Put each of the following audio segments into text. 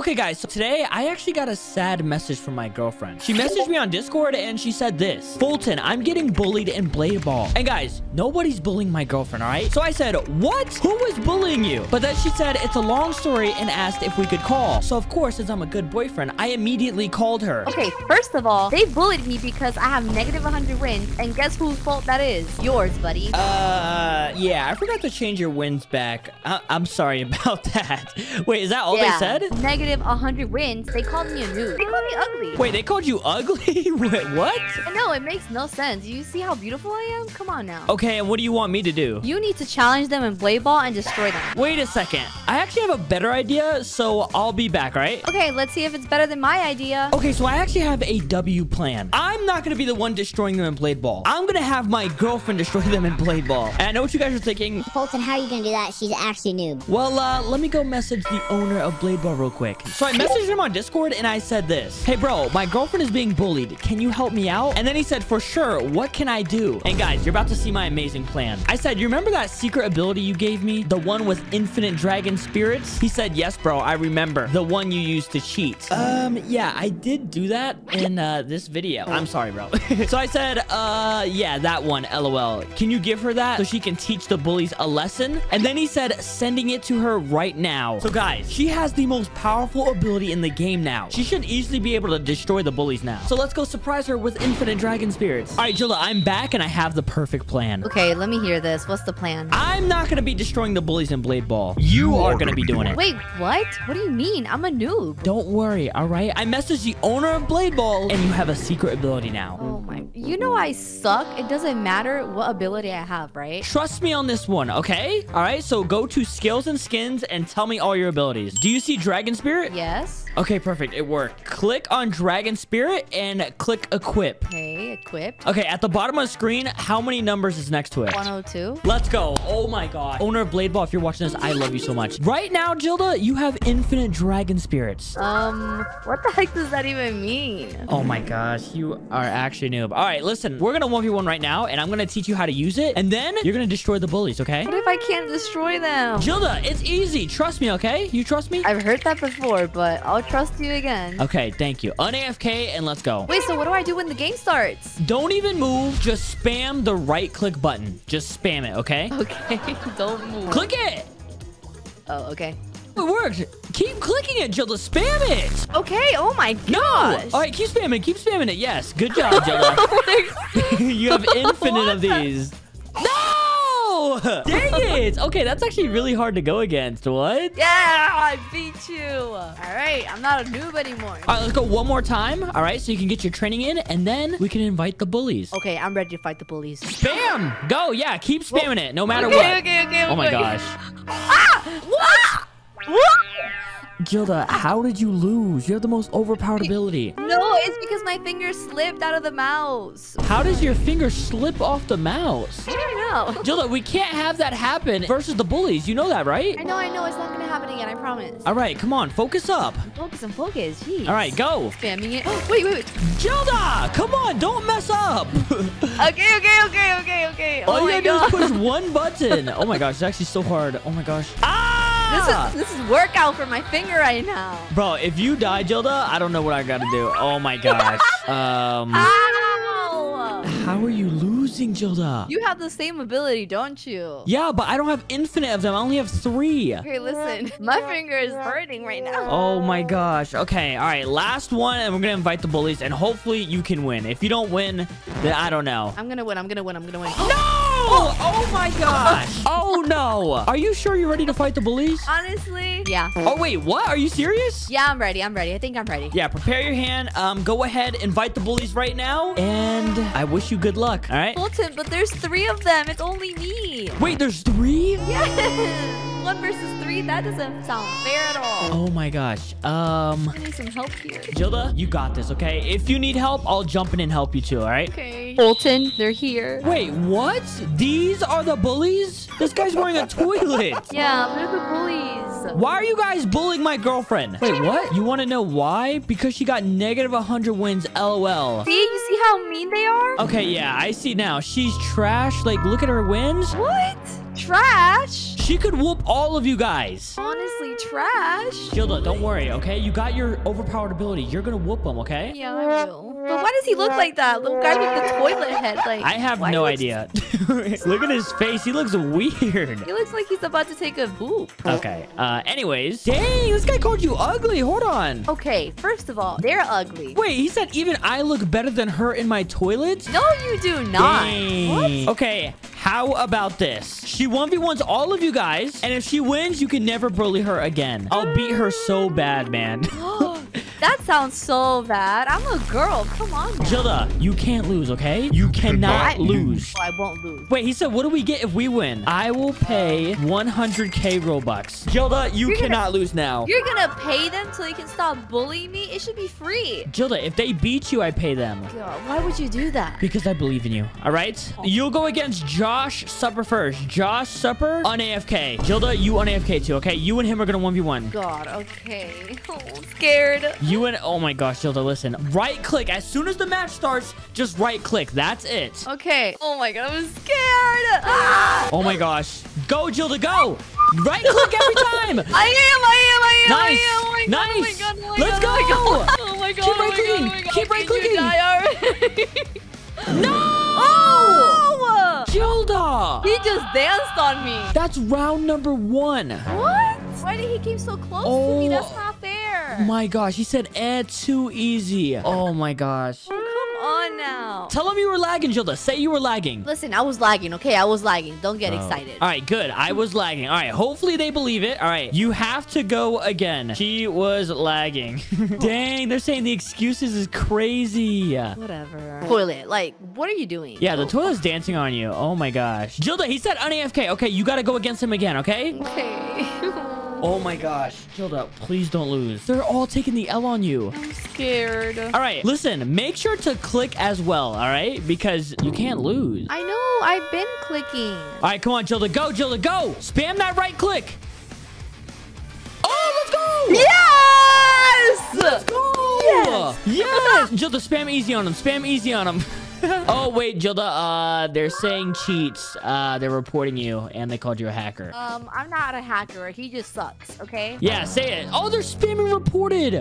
Okay, guys, so today I actually got a sad message from my girlfriend. She messaged me on Discord and she said this: Fulton, I'm getting bullied in Blade Ball. And guys, nobody's bullying my girlfriend, all right? So I said, what? Who is bullying you? But then she said, it's a long story, and asked if we could call. So of course, since I'm a good boyfriend, I immediately called her. Okay, first of all, they bullied me because I have negative 100 wins. And guess whose fault that is? Yours, buddy. Yeah, I forgot to change your wins back. I'm sorry about that. Wait, is that all they said? Negative 100 wins. They called me a noob. They called me ugly. Wait, they called you ugly? Wait, what? No, it makes no sense. You see how beautiful I am? Come on now. Okay, and what do you want me to do? You need to challenge them in Blade Ball and destroy them. Wait a second. I actually have a better idea, so I'll be back, all right? Okay, let's see if it's better than my idea. Okay, so I actually have a W plan. I'm not going to be the one destroying them in Blade Ball. I'm going to have my girlfriend destroy them in Blade Ball. And I know what you guys are thinking. Fulton, how are you going to do that? She's actually noob. Well, let me go message the owner of Blade Ball real quick. So I messaged him on Discord and I said this: hey bro, my girlfriend is being bullied. Can you help me out? And then he said, for sure. What can I do? And guys, you're about to see my amazing plan. I said, you remember that secret ability you gave me? The one with infinite dragon spirits? He said, yes, bro. I remember. The one you used to cheat. Yeah, I did do that in this video. I'm sorry, bro. So I said, yeah, that one. LOL. Can you give her that so she can teach the bullies a lesson? And then he said, sending it to her right now. So guys, she has the most powerful ability in the game now. She should easily be able to destroy the bullies now. So let's go surprise her with infinite dragon spirits. All right, Jilla, I'm back and I have the perfect plan. Okay, let me hear this. What's the plan? I'm not going to be destroying the bullies in Blade Ball. You are going to be doing it. Wait, what? What do you mean? I'm a noob. Don't worry, all right? I messaged the owner of Blade Ball and you have a secret ability now. Oh my. You know I suck. It doesn't matter what ability I have, right? Trust me on this one, okay? All right, so go to skills and skins and tell me all your abilities. Do you see dragon spirit? Yes. Okay, perfect. It worked. Click on Dragon Spirit and click Equip. Okay, Equip. Okay, at the bottom of the screen, how many numbers is next to it? 102. Let's go. Oh my god. Owner of Blade Ball, if you're watching this, I love you so much. Right now, Jilda, you have infinite dragon spirits. What the heck does that even mean? Oh my gosh, you are actually noob. All right, listen, we're gonna 1v1 right now, and I'm gonna teach you how to use it, and then you're gonna destroy the bullies, okay? What if I can't destroy them? Jilda, it's easy. Trust me, okay? You trust me? I've heard that before, but I'll trust you again. Okay, thank you. Un-AFK and let's go. Wait, so what do I do when the game starts? Don't even move. Just spam the right-click button. Just spam it, okay? Okay, don't move. Click it! Oh, okay. It worked. Keep clicking it, Jilda. Spam it. Okay. Oh, my gosh. No. All right. Keep spamming. Keep spamming it. Yes. Good job, Jilda. Oh you have infinite of these. Dang it. Okay, that's actually really hard to go against. What? Yeah, I beat you. All right, I'm not a noob anymore. All right, let's go one more time. All right, so you can get your training in, and then we can invite the bullies. Okay, I'm ready to fight the bullies. Spam! Go! Yeah, keep spamming it, no matter what. Okay. Oh, my gosh. Ah! What? What? Jilda, how did you lose? You have the most overpowered ability. No, it's because my finger slipped out of the mouse. How does your finger slip off the mouse? I don't know. Jilda, we can't have that happen versus the bullies. You know that, right? I know. It's not going to happen again. I promise. All right, come on. Focus up. Focus. Jeez. All right, go. Spamming it. Oh, wait. Jilda, come on. Don't mess up. Okay. All you got to do is push one button. Oh, my gosh. It's actually so hard. Oh, my gosh. Ah! This is workout for my finger right now. Bro, if you die, Jilda, I don't know what I gotta do. Oh my gosh. Ow! How are you losing, Jilda? You have the same ability, don't you? Yeah, but I don't have infinite of them. I only have 3. Okay, listen. My finger is hurting right now. Oh my gosh. Okay, all right. Last one, and we're gonna invite the bullies, and hopefully you can win. If you don't win, then I don't know. I'm gonna win. No! Oh my gosh. Oh no. Are you sure you're ready to fight the bullies? Honestly, yeah. Oh wait, what? Are you serious? Yeah, I'm ready. I think I'm ready. Yeah, prepare your hand. Go ahead, invite the bullies right now. And I wish you good luck. All right. Fulton, but there's 3 of them. It's only me. Wait, there's 3? Yes. 1 versus 3, that doesn't sound fair at all. Oh my gosh. I need some help here. Jilda, you got this, okay? If you need help, I'll jump in and help you too, all right? Okay. Fulton, they're here. Wait, what? These are the bullies? This guy's wearing a toilet. Yeah, they're the bullies. Why are you guys bullying my girlfriend? Wait, what? You want to know why? Because she got negative 100 wins, LOL. See? You see how mean they are? Okay, yeah, I see now. She's trash. Like, look at her wins. What? Trash? She could whoop all of you guys. Honestly, trash. Gilda, don't worry, okay? You got your overpowered ability. You're gonna whoop them, okay? Yeah, I will. But why does he look like that? Little guy with the toilet head. Like, I have no idea. Look at his face. He looks weird. He looks like he's about to take a poop. Okay. Anyways. Dang, this guy called you ugly. Hold on. Okay, first of all, they're ugly. Wait, he said even I look better than her in my toilet? No, you do not. Dang. What? Okay, how about this? She 1v1s all of you guys, and if she wins, you can never bully her again. I'll beat her so bad, man. That sounds so bad. I'm a girl. Come on, man. Gilda, you can't lose, okay? You cannot lose. I won't lose. Wait, he said, what do we get if we win? I will pay 100K Robux. Gilda, you cannot lose now. You're gonna pay them till you can stop bullying me? It should be free. Gilda, if they beat you, I pay them. God, why would you do that? Because I believe in you, all right? Oh. You'll go against Josh Supper first. Josh Supper on AFK. Gilda, you on AFK too, okay? You and him are gonna 1v1. God, okay. Oh, I'm scared. You and... Oh, my gosh, Gilda, listen. Right-click. As soon as the match starts, just right-click. That's it. Okay. Oh, my God. I'm scared. Ah! Oh, my gosh. Go, Gilda, go. Right-click every time. I am. Nice. Nice. Oh, let's go. Oh, my God. Keep right-clicking. Keep right-clicking. No! Oh! Gilda! He just danced on me. That's round number 1. What? Why did he keep so close to me? That's not fair. My gosh, he said, eh, too easy. Oh, my gosh. Oh, come on now. Tell him you were lagging, Gilda. Say you were lagging. Listen, I was lagging, okay? I was lagging. Don't get excited. All right, good. I was lagging. All right, hopefully they believe it. All right, you have to go again. She was lagging. Dang, they're saying the excuses is crazy. Whatever. Toilet, like, what are you doing? Yeah, the toilet's dancing on you. Oh, my gosh. Gilda, he said on AFK. Okay, you got to go against him again, okay? Okay. Oh my gosh. Gilda, please don't lose. They're all taking the L on you. I'm scared. All right, listen, make sure to click as well, all right? Because you can't lose. I know, I've been clicking. All right, come on, Gilda, go, Gilda, go. Spam that right click. Oh, let's go. Yes! Let's go. Yes. Yes. Gilda, spam easy on him. Spam easy on him. Oh, wait, Gilda, they're saying cheats. They're reporting you, and they called you a hacker. I'm not a hacker. He just sucks, okay? Yeah, say it. Oh, they're spamming reported.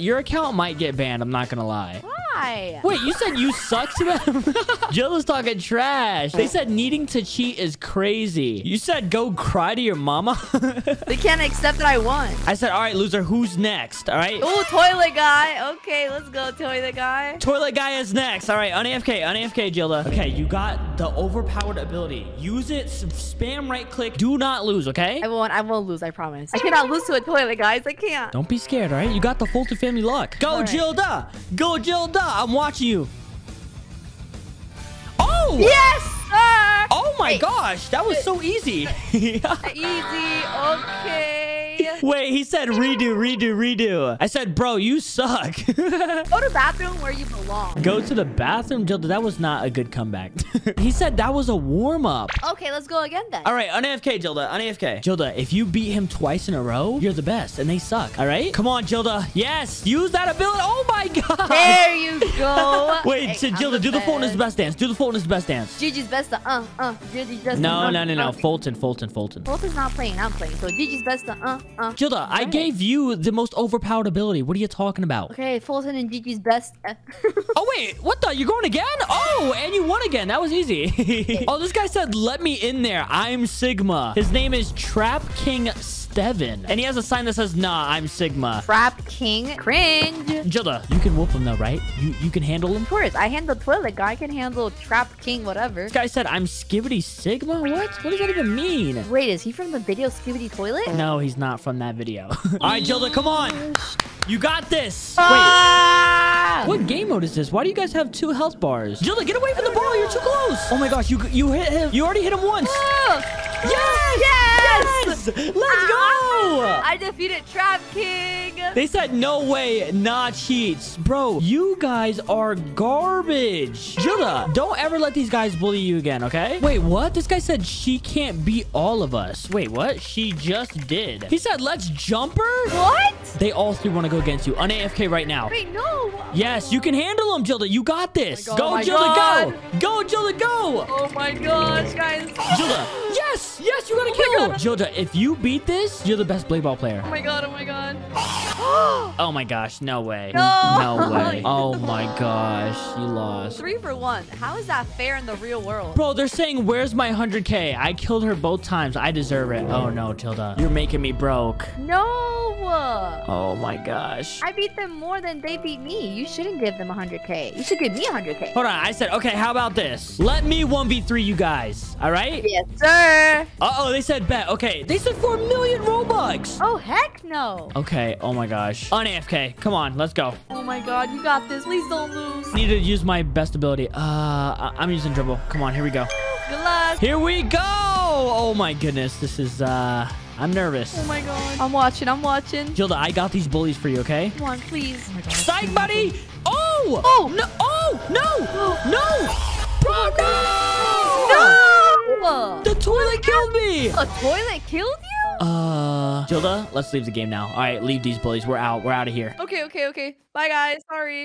Your account might get banned. I'm not gonna lie. Why? Wait, you said you suck to them? Gilda's talking trash. They said needing to cheat is crazy. You said go cry to your mama? They can't accept that I won. I said, all right, loser, who's next, all right? Oh, toilet guy. Okay, let's go, toilet guy. Toilet guy is next. All right, on AFK, Gilda. Okay, you got the overpowered ability. Use it, spam right click. Do not lose, okay? I won't lose, I promise. I cannot lose to a toilet, guys. I can't. Don't be scared, all right? You got the Fulton family luck. Go, right. Gilda. Go, Gilda. I'm watching you. Oh! Yes, sir! Oh, my gosh. That was so easy. Easy, okay. Wait, he said redo, redo, redo. I said, bro, you suck. Go to bathroom where you belong. Go to the bathroom, Gilda. That was not a good comeback. He said that was a warm-up. Okay, let's go again then. All right, on AFK, Gilda. On AFK. Gilda, if you beat him twice in a row, you're the best, and they suck. All right? Come on, Gilda. Yes, use that ability. Oh, my God. There you go. Wait, hey, Gilda, do the Fulton is the best dance. Do the Fulton is the best dance. Gigi's best. Gigi's best. No. Fulton. Fulton's not playing. I'm playing. So Gigi's best. Gilda, right. I gave you the most overpowered ability. What are you talking about? Okay, Fulton and Gigi's best. Oh, wait. What the? You're going again? Oh, and you won again. That was easy. Oh, this guy said, let me in there. I'm Sigma. His name is Trap King Stevin. And he has a sign that says, nah, I'm Sigma. Trap King cringe. Gilda, you can whoop him though, right? You can handle him? Of course. I handle toilet guy. I can handle Trap King, whatever. This guy said, I'm Skibidi Sigma? What? What does that even mean? Wait, is he from the video Skibidi Toilet? No, he's not from that video. All right, Gilda, come on. You got this. Wait. What game mode is this? Why do you guys have 2 health bars? Gilda, get away from the ball. You're too close. Oh, my gosh. You hit him. You already hit him once. Yes! Yes! Let's go! I defeated Trap King. They said no way, not cheats. Bro, you guys are garbage. Jilda, don't ever let these guys bully you again, okay? Wait, what? This guy said she can't beat all of us. Wait, what? She just did. He said, let's jump her? What? They all three want to go against you. On AFK right now. Wait, no. Yes, you can handle them, Jilda. You got this. Oh, go, Jilda, go. Go, Jilda, go. Oh, my gosh, guys. Jilda, yes. Yes, you got to kill. Jilda, if you beat this, you're the best blade ball player. Oh, my God. Oh, my God. Oh, my gosh. No way. No. No way. Oh, my gosh. You lost. 3 for 1. How is that fair in the real world? Bro, they're saying, where's my 100K? I killed her both times. I deserve it. Oh, no, Jilda. You're making me broke. No. Oh, my gosh. I beat them more than they beat me. You shouldn't give them 100K. You should give me 100K. Hold on. I said, okay, how about this? Let me 1v3 you guys. All right? Yes, sir. Uh-oh, they said bet. Okay. They said 4 million Robux. Oh, heck no. Okay. Oh, my gosh. On AFK. Come on. Let's go. Oh, my God. You got this. Please don't lose. I need to use my best ability. I'm using dribble. Come on. Here we go. Good luck. Here we go. Oh, my goodness. This is, I'm nervous. Oh, my God. I'm watching. Jilda, I got these bullies for you, okay? Come on, please. Oh, side buddy. Oh! Oh! No! Oh! No! No! Bro, no! No! The toilet killed me! A toilet killed you? Jilda, let's leave the game now. All right, leave these bullies. We're out. We're out of here. Okay. Bye, guys. Sorry.